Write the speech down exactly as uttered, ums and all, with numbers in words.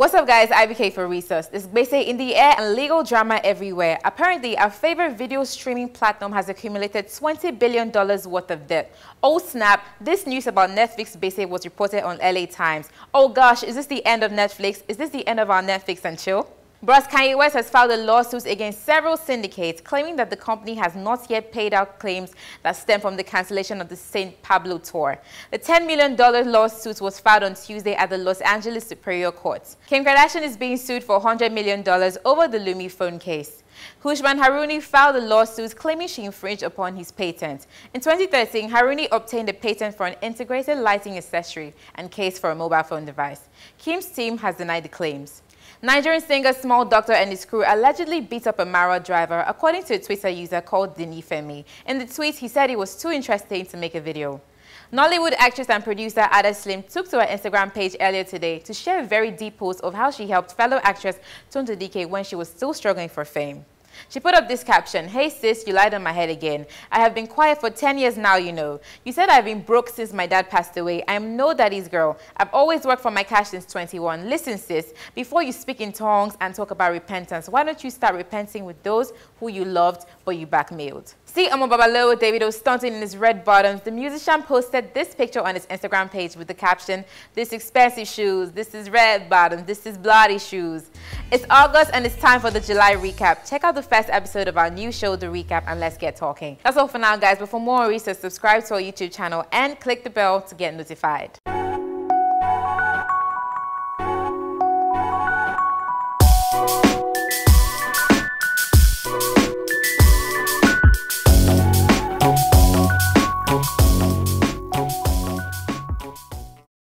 What's up guys, I V K for Resource. It's basically in the air and legal drama everywhere. Apparently, our favorite video streaming platform has accumulated twenty billion dollars worth of debt. Oh snap, this news about Netflix basically was reported on L A Times. Oh gosh, is this the end of Netflix? Is this the end of our Netflix and chill? Bruce Kanye West has filed a lawsuit against several syndicates, claiming that the company has not yet paid out claims that stem from the cancellation of the Saint Pablo tour. The ten million dollar lawsuit was filed on Tuesday at the Los Angeles Superior Court. Kim Kardashian is being sued for one hundred million dollars over the Lumi phone case. Hoosman Haruni filed a lawsuit claiming she infringed upon his patent. In twenty thirteen, Haruni obtained a patent for an integrated lighting accessory and case for a mobile phone device. Kim's team has denied the claims. Nigerian singer Small Doctor and his crew allegedly beat up a Mara driver, according to a Twitter user called Dini Femi. In the tweet, he said it was too interesting to make a video. Nollywood actress and producer Ada Slim took to her Instagram page earlier today to share a very deep post of how she helped fellow actress Tunde Dike when she was still struggling for fame. She put up this caption, "Hey sis, you lied on my head again. I have been quiet for ten years now, you know. You said I've been broke since my dad passed away. I am no daddy's girl. I've always worked for my cash since twenty-one. Listen sis, before you speak in tongues and talk about repentance, why don't you start repenting with those who you loved but you blackmailed?" See Omobaba Lowo, Davido stunting in his red bottoms. The musician posted this picture on his Instagram page with the caption, "This expensive shoes, this is red bottoms, this is bloody shoes." It's August and it's time for the July recap. Check out the first episode of our new show, The Recap, and let's get talking. That's all for now, guys. But for more research, subscribe to our YouTube channel and click the bell to get notified.